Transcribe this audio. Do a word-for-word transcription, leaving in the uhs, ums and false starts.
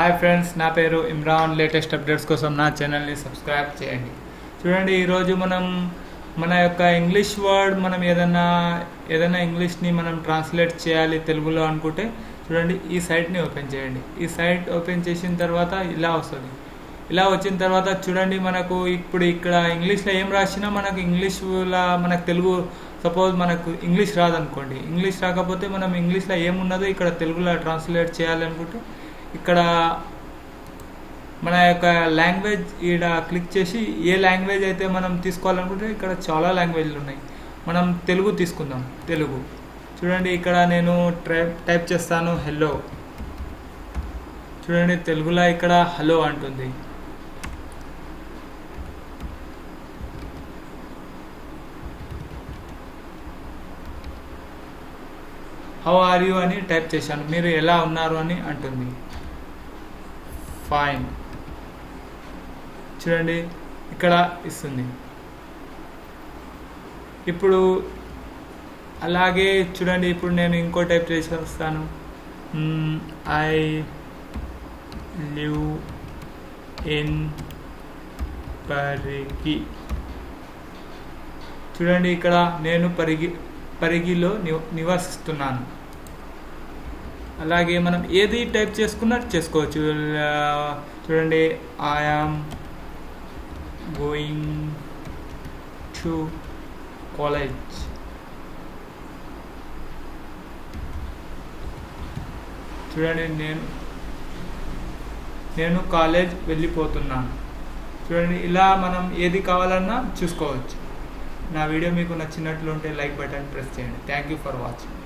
हाय friends ना पेरू Imran latest updates कोसम ना चैनल नी सब्सक्राइब चेयंडी चूडंडी ई रोजु मनं मन योक्क इंग्लिश वर्ड मनं एदना एदना इंग्लिश नी मनं ट्रांसलेट चेयाली तेलुगुलो अनुकुंटे चूडंडी ई साइट नी ओपन चेयंडी ई साइट ओपन चेसिन तर्वात इला वस्तुंदी इला वच्चिन तर्वात चूडंडी मनकु इप्पुडु इक्कड इंग्लिश लो एम रासिना मनकु इंग्लिश ला मनकु तेलुगु सपोज मनकु इंग्लिश रादु अनुकोंडी इंग्लिश राकपोते मनं इंग्लिश ला एम उन्नदो इक्कड तेलुगुला ट्रांसलेट चेयाली अनुकुंटे इकड़ा मन लांग्वेज इड क्लिक ये लांग्वेज अयिते मनम तीसुकोवालनुकुंटे इकड़ा चाला लांग्वेज उन्नाई मनम तेलुगु तीसुकुंदाम तेलुगु चूडंडी इकड़ा नेनु टाइप चेस्तानु हेलो चूडंडी तेलुगुला इकड़ा हेलो अंटुंदी हाउ आर यू अनि टाइप चेशानु मीरु एला उन्नारु अनि अंटुंदी फाइन चूडंडी इक्कड़ इस्तुंदी इप्पुडु अलागे चूडंडी इप्पुडु नेनु इंको टाइप चेस्तानु I live in परिगी चूडंडी इक्कड़ नेनु परिगी परिगिलो निवसिस्तुन्नानु అలాగే మనం ఏది టైప్ చేసుకున్నా చేసుకోవచ్చు చూడండి I am going to college చూడండి నేను నేను కాలేజ్ వెళ్ళిపోతున్నాను చూడండి ఇలా మనం ఏది కావాలన్నా చూసుకోవచ్చు నా వీడియో మీకు నచ్చినట్లయితే లైక్ బటన్ ప్రెస్ చేయండి థాంక్యూ ఫర్ వాచింగ్।